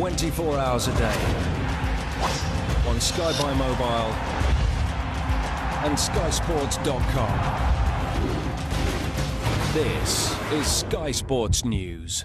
24 hours a day on Sky by Mobile and skysports.com. This is Sky Sports News.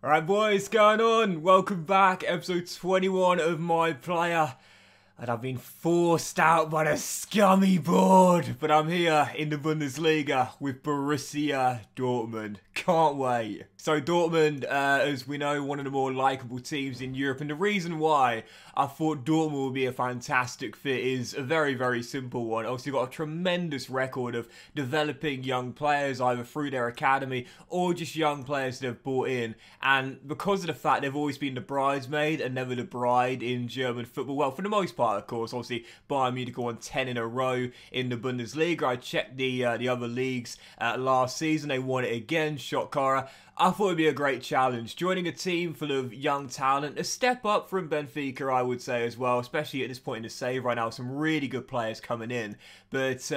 Alright boys, going on? Welcome back, episode 21 of My Player. And I've been forced out by the scummy board, but I'm here in the Bundesliga with Borussia Dortmund. Can't wait. So Dortmund, as we know, one of the more likeable teams in Europe, and the reason why I thought Dortmund would be a fantastic fit is a very, very simple one. Obviously got a tremendous record of developing young players, either through their academy or just young players that have brought in, and because of the fact they've always been the bridesmaid and never the bride in German football, well, for the most part, of course. Obviously, Bayern Munich won 10 in a row in the Bundesliga. I checked the other leagues last season. They won it again. Shotkara. I thought it would be a great challenge. Joining a team full of young talent, a step up from Benfica, I would say, as well, especially at this point in the save right now. Some really good players coming in. But,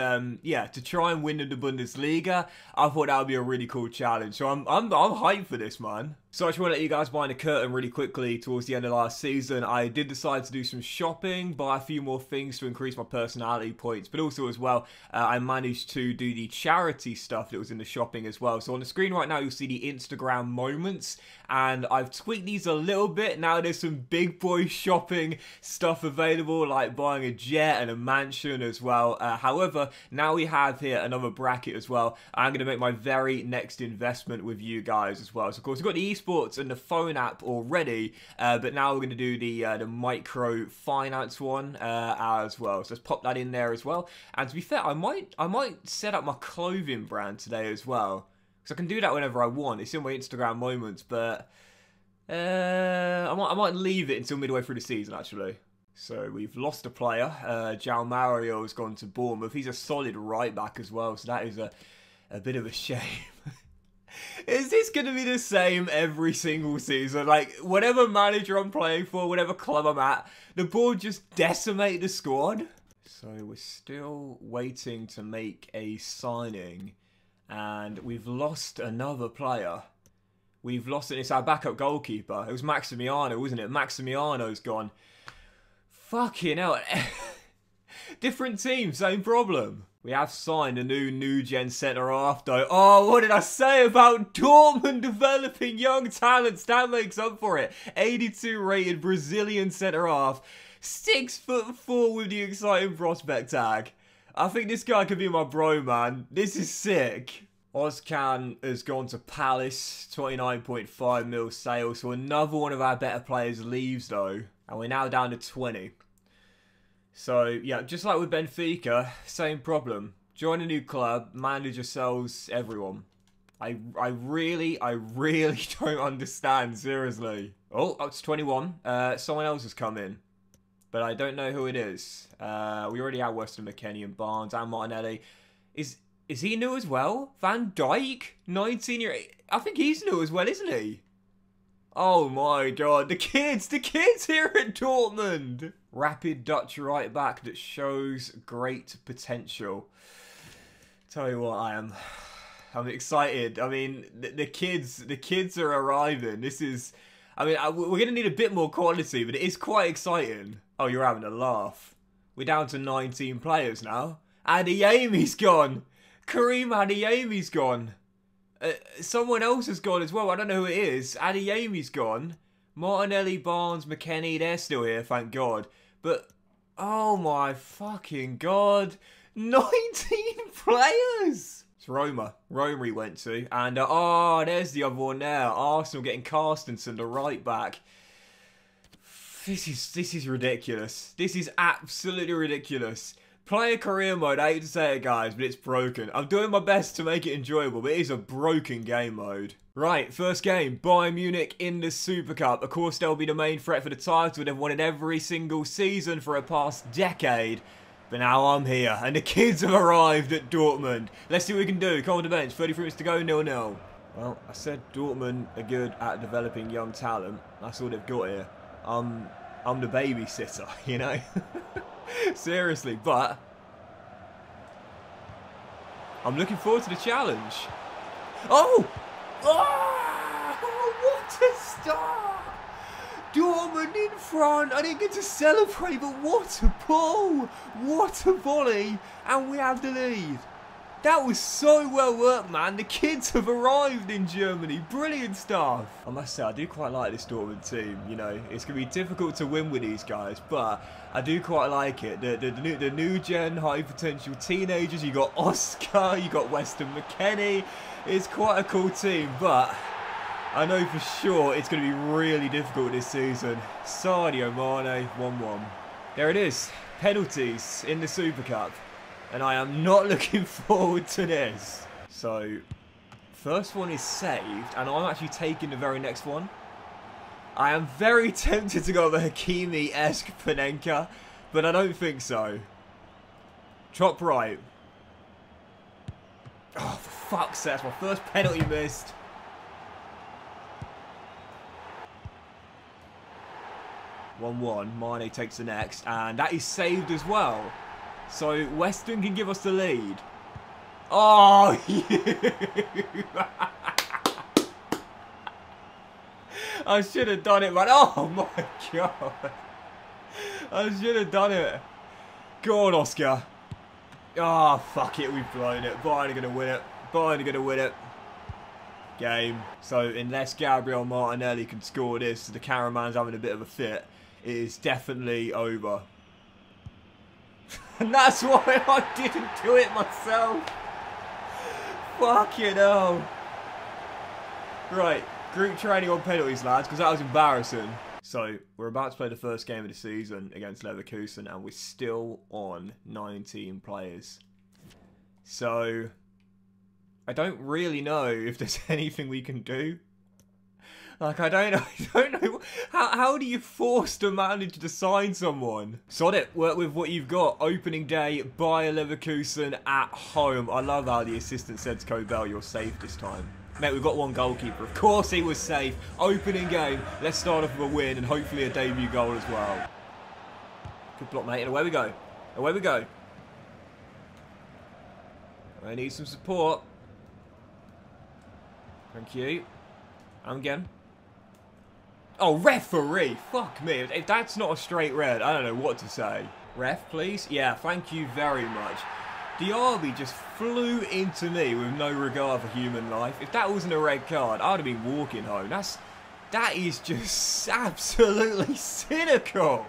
yeah, to try and win the Bundesliga, I thought that would be a really cool challenge. So I'm hyped for this, man. So I just want to let you guys behind the curtain really quickly. Towards the end of last season, I did decide to do some shopping, buy a few more things to increase my personality points, but also as well, I managed to do the charity stuff that was in the shopping as well. So on the screen right now, you'll see the Instagram moments, and I've tweaked these a little bit. Now there's some big boy shopping stuff available, like buying a jet and a mansion as well. However, now we have here another bracket as well. I'm going to make my very next investment with you guys as well. So of course, we've got the esports and the phone app already, but now we're going to do the microfinance one as well. So let's pop that in there as well. And to be fair, I might set up my clothing brand today as well, because I can do that whenever I want. It's in my Instagram moments, but I might leave it until midway through the season actually. So we've lost a player. Jaumariel has gone to Bournemouth. He's a solid right back as well, so that is a bit of a shame. Is this going to be the same every single season? Like, whatever manager I'm playing for, whatever club I'm at, the board just decimate the squad. So we're still waiting to make a signing, and we've lost another player. We've lost it. It's our backup goalkeeper. It was Maximiano, wasn't it? Maximiano's gone. Fucking hell. Different team, same problem. We have signed a new-gen centre-half though. Oh, what did I say about Dortmund developing young talents? That makes up for it. 82 rated Brazilian centre-half. 6'4" with the exciting prospect tag. I think this guy could be my bro, man. This is sick. Ozcan has gone to Palace. 29.5 mil sales. So another one of our better players leaves though. And we're now down to 20. So, yeah, just like with Benfica, same problem. Join a new club, manager sells everyone. I really don't understand, seriously. Oh, it's 21. Someone else has come in, but I don't know who it is. We already have Weston McKennie and Barnes and Martinelli. Is he new as well? Van Dyke? 19-year-old. I think he's new as well, isn't he? Oh my god, the kids here at Dortmund. Rapid Dutch right back that shows great potential. Tell you what, I'm excited. I mean, the kids are arriving. This is, I mean, we're going to need a bit more quality, but it is quite exciting. Oh, you're having a laugh. We're down to 19 players now. Adyemi's gone. Karim Adyemi's gone. Someone else has gone as well. I don't know who it is. Adyemi's gone. Martinelli, Barnes, McKennie, they're still here, thank God. But, oh my fucking God. 19 players! It's Roma. Roma he went to. And, oh, there's the other one there. Arsenal getting Carstensen, the right back. This is ridiculous. This is absolutely ridiculous. Player career mode, I hate to say it guys, but it's broken. I'm doing my best to make it enjoyable, but it is a broken game mode. Right, first game, Bayern Munich in the Super Cup. Of course, they'll be the main threat for the title. They've won it every single season for a past decade. But now I'm here, and the kids have arrived at Dortmund. Let's see what we can do. Come on the bench, 33 minutes to go, 0-0. Well, I said Dortmund are good at developing young talent. That's all they've got here. I'm the babysitter, you know? Seriously, but I'm looking forward to the challenge. Oh! Oh! What a start! Dortmund in front. I didn't get to celebrate, but what a ball! What a volley! And we have the lead. That was so well worked, man. The kids have arrived in Germany. Brilliant stuff. I must say, I do quite like this Dortmund team. You know, it's going to be difficult to win with these guys, but I do quite like it. The new gen, high potential teenagers. You got Oscar, you got Weston McKennie. It's quite a cool team, but I know for sure it's going to be really difficult this season. Sadio Mane, 1-1. There it is. Penalties in the Super Cup. And I am not looking forward to this. So, first one is saved, and I'm actually taking the very next one. I am very tempted to go with a Hakimi-esque Panenka, but I don't think so. Chop right. Oh, for fuck's sake, that's my first penalty missed. One-one, Mane takes the next, and that is saved as well. So, Weston can give us the lead. Oh, you! I should have done it, man. Oh, my God. I should have done it. Go on, Oscar. Oh, fuck it. We've blown it. Bayern are going to win it. Bayern are going to win it. Game. So, unless Gabriel Martinelli can score this, the cameraman's having a bit of a fit, it is definitely over. And that's why I didn't do it myself. Fucking hell. Right, group training on penalties, lads, because that was embarrassing. So, we're about to play the first game of the season against Leverkusen, and we're still on 19 players. So, I don't really know if there's anything we can do. Like, I don't know. How do you force the manager to sign someone? Sod it. Work with what you've got. Opening day, Bayer Leverkusen at home. I love how the assistant said to Kobel, you're safe this time. Mate, we've got one goalkeeper. Of course he was safe. Opening game. Let's start off with a win and hopefully a debut goal as well. Good block, mate. And away we go. Away we go. I need some support. Thank you. And again. Oh, referee! Fuck me. If that's not a straight red, I don't know what to say. Ref, please? Yeah, thank you very much. Diaby just flew into me with no regard for human life. If that wasn't a red card, I would have been walking home. That is just absolutely cynical.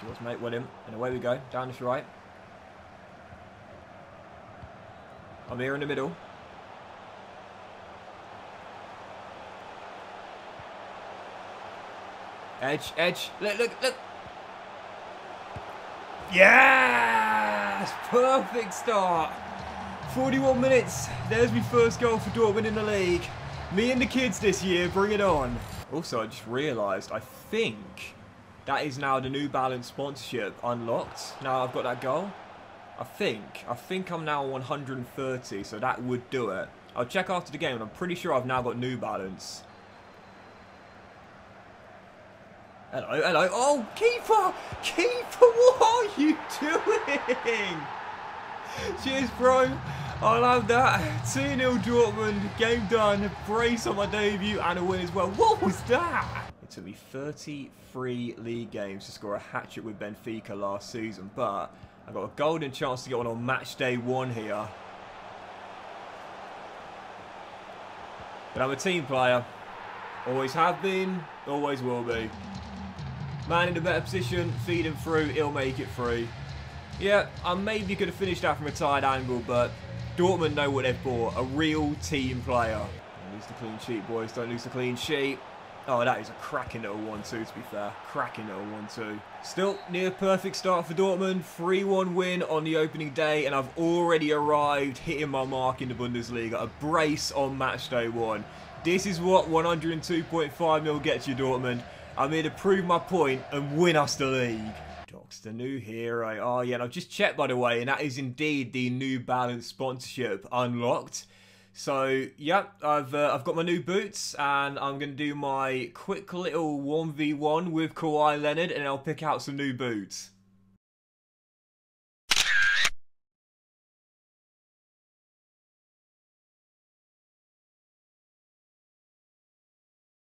She wants to make with him. And away we go. Down this right. I'm here in the middle. Edge, edge, look, look, look. Yes! Perfect start. 41 minutes. There's my first goal for Dortmund in the league. Me and the kids this year, bring it on. Also, I just realised, I think that is now the New Balance sponsorship unlocked. Now I've got that goal. I think I'm now 130, so that would do it. I'll check after the game, and I'm pretty sure I've now got New Balance. Hello, hello. Oh, keeper! Keeper, what are you doing? Cheers, bro. I love that. 2-0 Dortmund. Game done. Brace on my debut and a win as well. What was that? It took me 33 league games to score a hat-trick with Benfica last season, but I got a golden chance to get one on match day one here. But I'm a team player. Always have been, always will be. Man in a better position, feed him through, he'll make it free. Yeah, I maybe could have finished that from a tired angle, but Dortmund know what they've bought. A real team player. Don't lose the clean sheet, boys. Don't lose the clean sheet. Oh, that is a cracking little 1-2, to be fair. Cracking little 1-2. Still near perfect start for Dortmund. 3-1 win on the opening day, and I've already arrived hitting my mark in the Bundesliga. A brace on match day one. This is what 102.5 mil gets you, Dortmund. I'm here to prove my point and win us the league. Doc's the new hero. Oh, yeah, and I've just checked, by the way, and that is indeed the New Balance sponsorship unlocked. So, yeah, I've got my new boots, and I'm going to do my quick little 1v1 with Kawhi Leonard, and I'll pick out some new boots.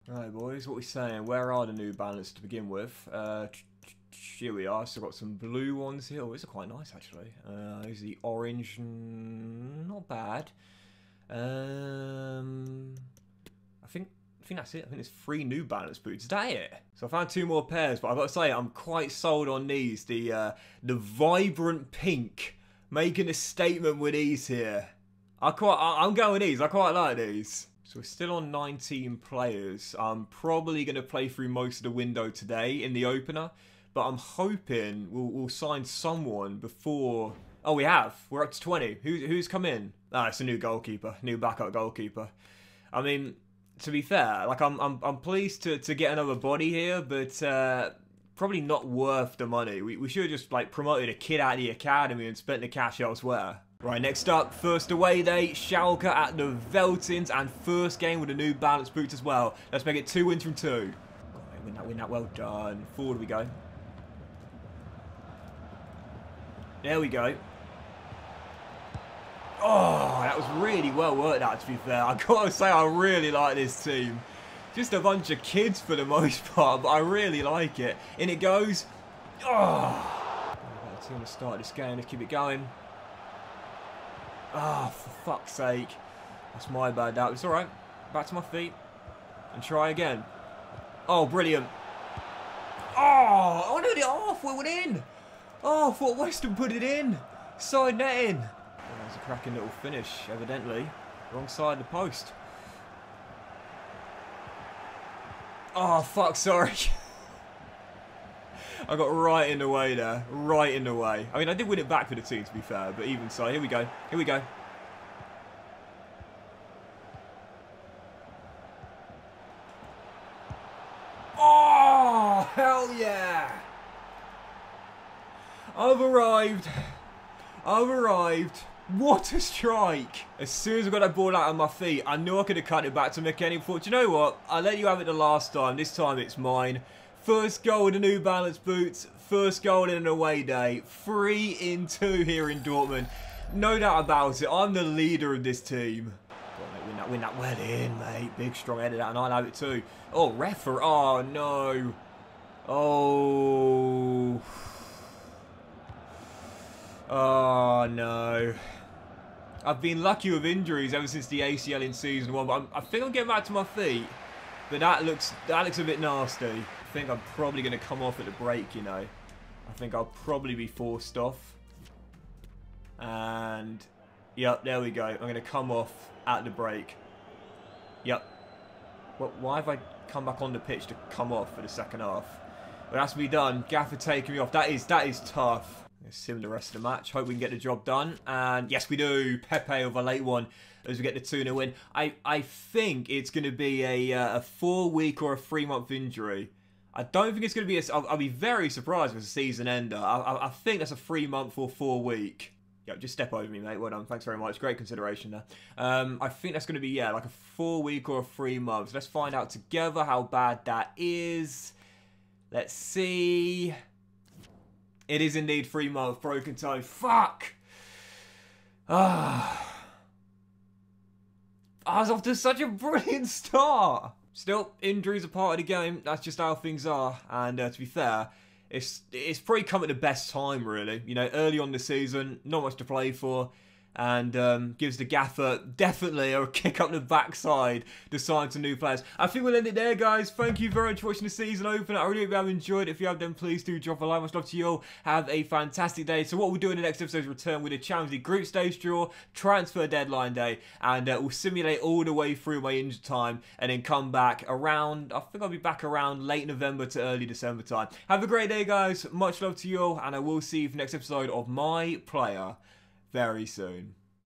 Alright, boys, what are we saying? Where are the New Balance to begin with? Here we are, so got some blue ones here. Oh, these are quite nice, actually. These are the orange, not bad. I think that's it. I think there's 3 New Balance boots. Is that it? So I found 2 more pairs, but I've got to say I'm quite sold on these. The vibrant pink, making a statement with these here. I'm going with these. I quite like these. So we're still on 19 players. I'm probably going to play through most of the window today in the opener, but I'm hoping we'll sign someone before. Oh, we have. We're up to 20. Who's come in? Ah, it's a new goalkeeper, new backup goalkeeper. I mean, to be fair, like I'm pleased to get another body here, but probably not worth the money. We should have just like promoted a kid out of the academy and spent the cash elsewhere. Right, next up, first away day, Schalke at the Veltins, and first game with a New Balance boots as well. Let's make it 2 wins from 2. God, win that, well done. Forward we go. There we go. Oh, that was really well worked out, to be fair. I've got to say, I really like this team. Just a bunch of kids for the most part, but I really like it. In it goes. Oh! Better team to start this game. Let's keep it going. Oh, for fuck's sake. That's my bad. That was all right. Back to my feet. And try again. Oh, brilliant. Oh, I knew the half went in. Oh, I thought Weston put it in. Side netting. That was a cracking little finish, evidently. Wrong side of the post. Oh, fuck, sorry. I got right in the way there. Right in the way. I mean, I did win it back for the team, to be fair, but even so, here we go. Here we go. Oh, hell yeah. I've arrived. I've arrived. What a strike! As soon as I got that ball out of my feet, I knew I could have cut it back to McKennie. I thought, you know what? I let you have it the last time. This time it's mine. First goal in the New Balance boots. First goal in an away day. 3 in 2 here in Dortmund. No doubt about it. I'm the leader of this team. God, mate, win that well in, mate. Big strong head of that, and I know it too. Oh, referee. Oh, no. Oh. Oh, no. I've been lucky with injuries ever since the ACL in season 1, but I think I'm getting back to my feet. But that looks a bit nasty. I think I'm probably going to come off at the break, you know. I think I'll probably be forced off. And, yep, there we go. I'm going to come off at the break. Yep. Well, why have I come back on the pitch to come off for the second half? But that's me done. Gaffer taking me off. That is tough. Sim the rest of the match. Hope we can get the job done. And yes, we do. Pepe with a late one as we get the 2-0 win. I think it's going to be a 4-week or a 3-month injury. I don't think it's going to be a... I'll be very surprised if it's a season ender. I think that's a 3-month or 4-week. Yeah, just step over me, mate. Well done. Thanks very much. Great consideration there. I think that's going to be, yeah, like a 4-week or a 3 months. Let's find out together how bad that is. Let's see. It is indeed Fremo, broken toe. Fuck! Ah. I was off to such a brilliant start. Still, injuries are part of the game. That's just how things are. And to be fair, it's probably come at the best time, really. You know, early on the season, not much to play for. And gives the gaffer definitely a kick up the backside to sign some new players. I think we'll end it there, guys. Thank you very much for watching the season opener. I really hope you have enjoyed it. If you have, then please do drop a like. Much love to you all. Have a fantastic day. So what we'll do in the next episode is return with a Champions League group stage draw, transfer deadline day, and we'll simulate all the way through my injury time and then come back around. I think I'll be back around late November to early December time. Have a great day, guys. Much love to you all, and I will see you for the next episode of My Player very soon.